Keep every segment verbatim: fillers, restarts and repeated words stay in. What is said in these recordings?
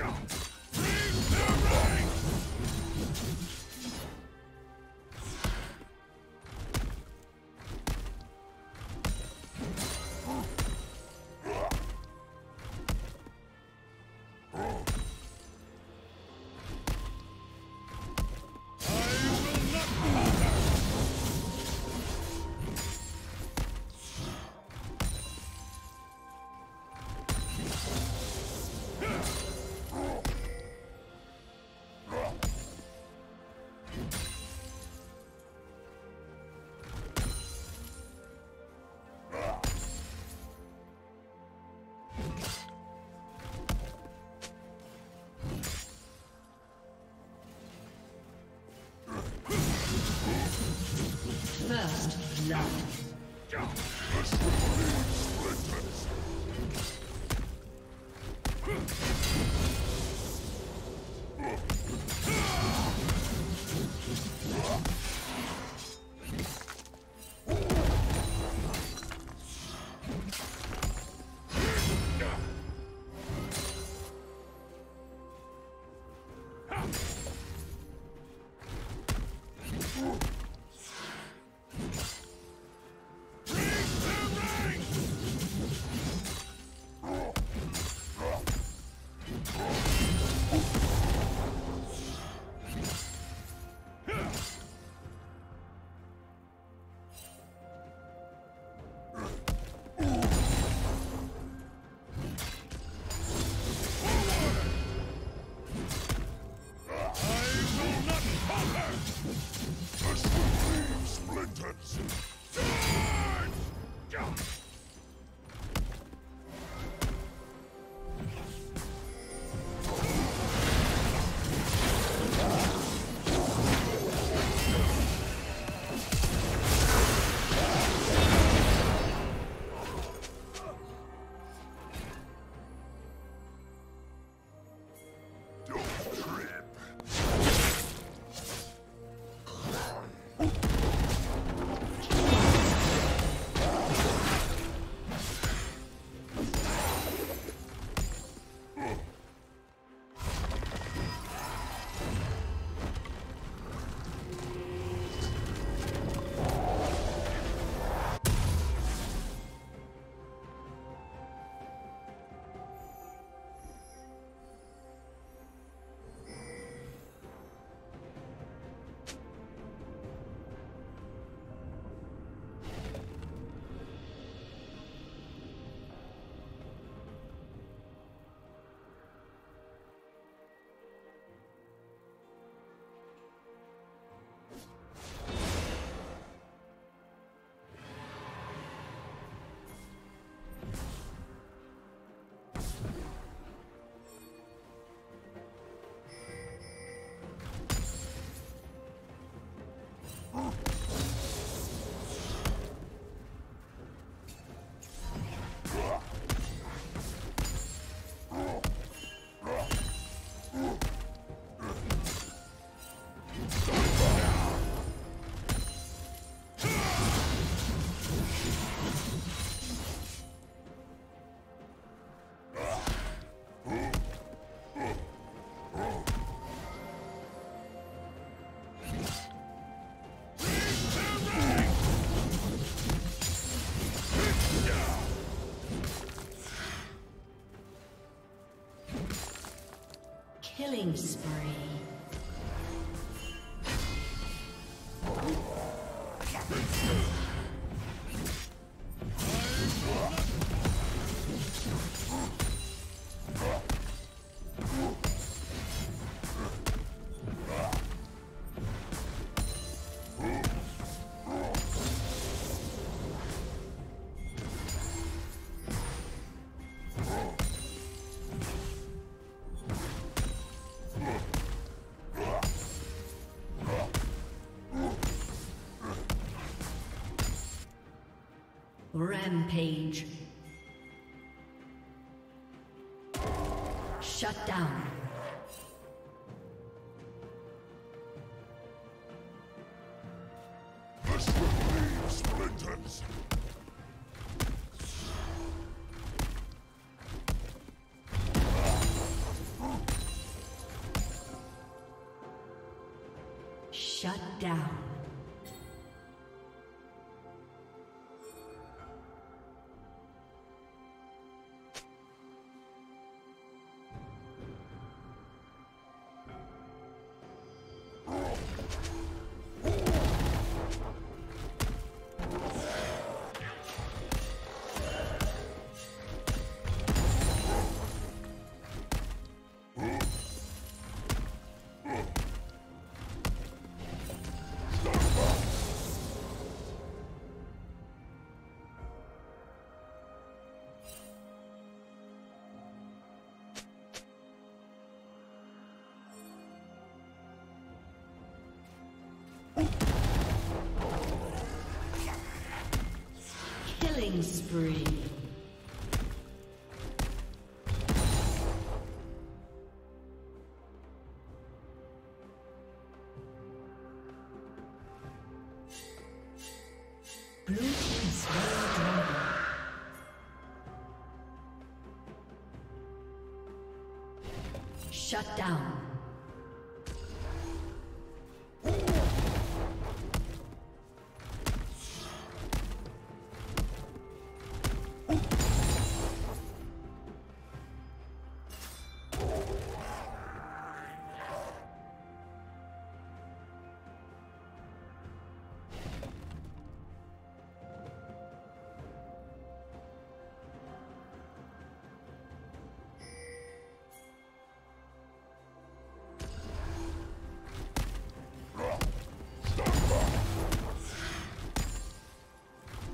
First love. Killing spree. Rampage. Shut down. The Shut down. Killing spree. Shut down. Shut down.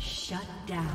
Shut down.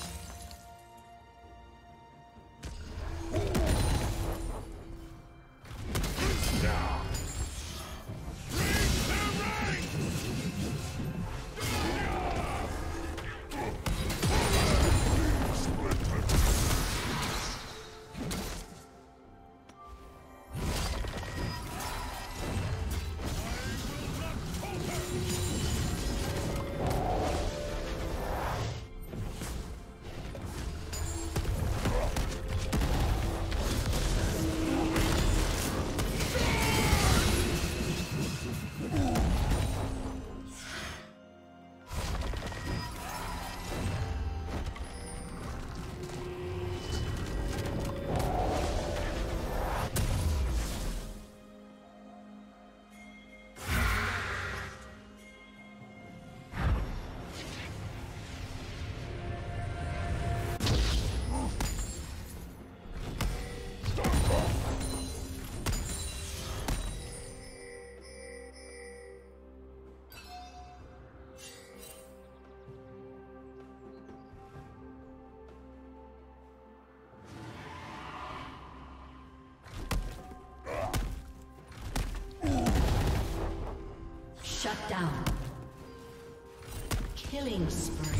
Killing spree.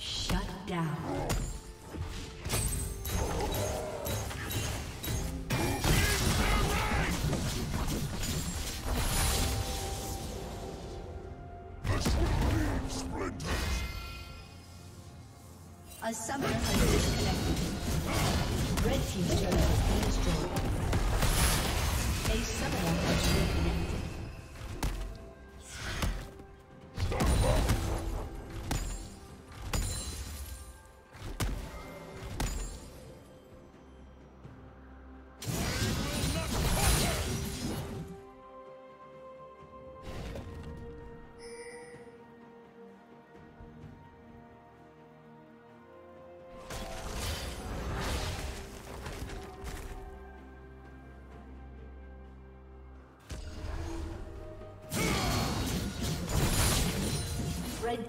Shut down. A summoner has disconnected. Red team's turret has been destroyed. A summoner has reconnected. Red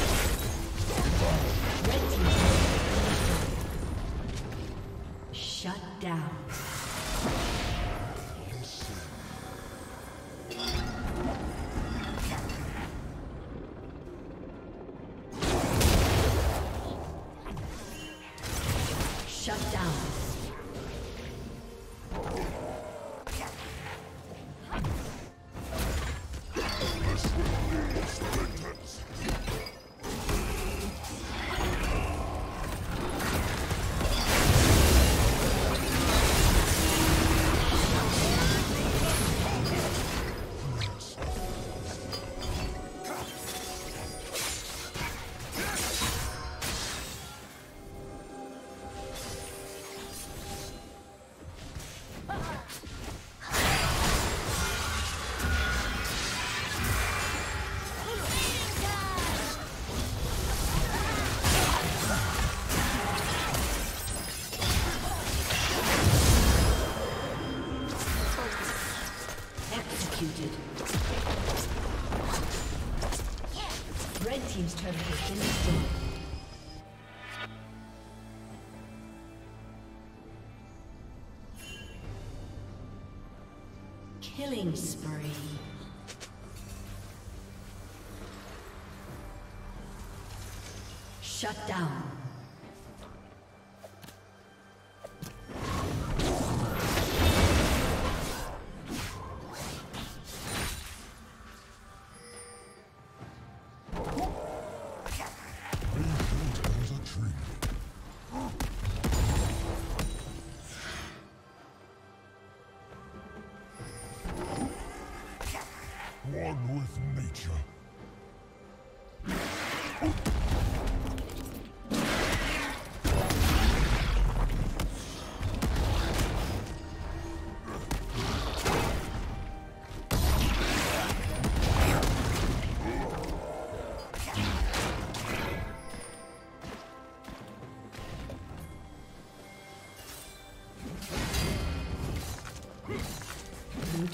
Team's turret has been destroyed. Killing spree. Shut down.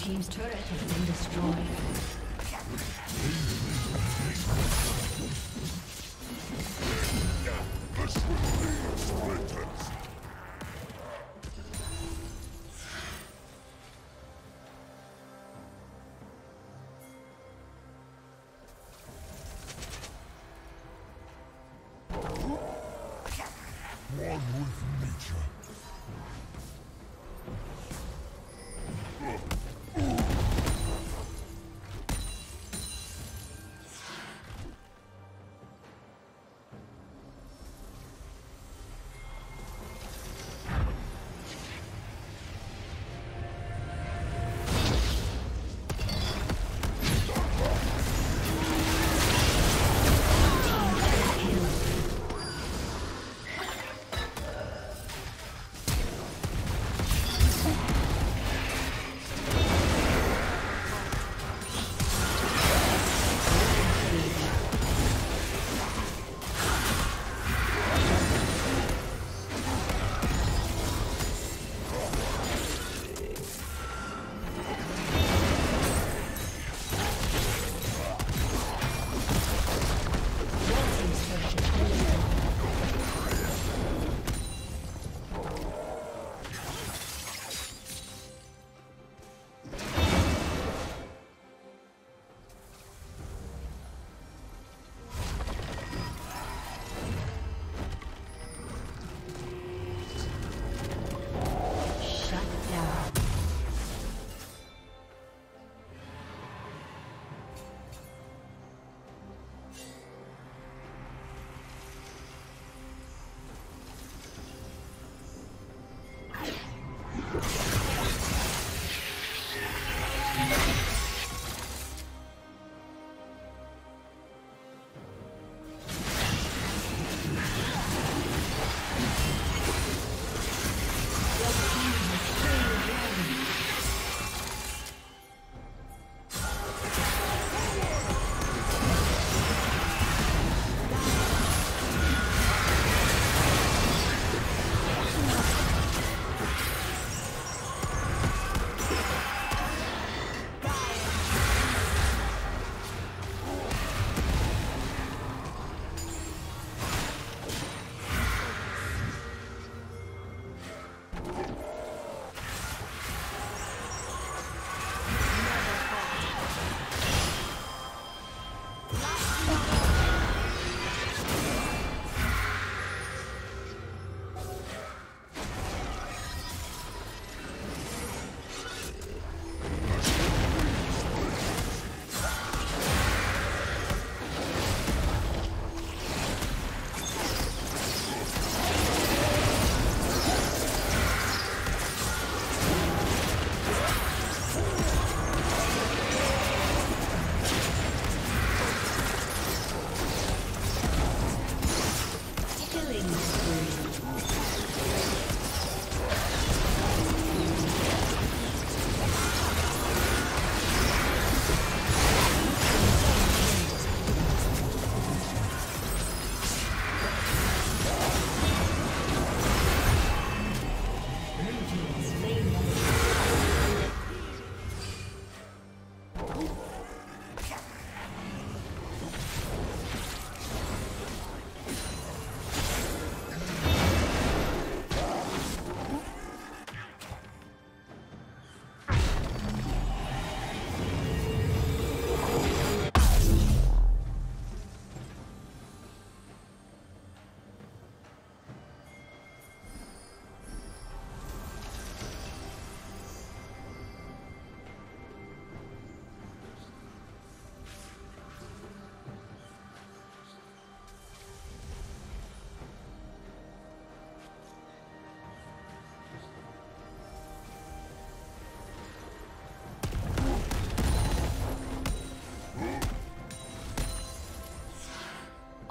Team's turret has been destroyed. One with nature.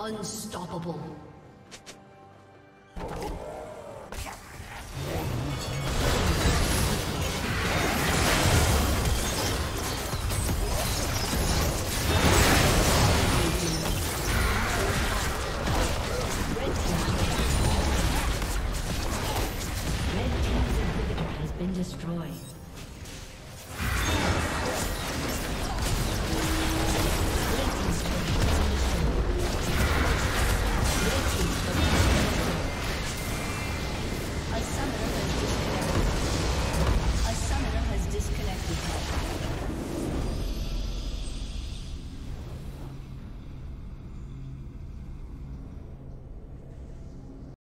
Unstoppable. Destroy.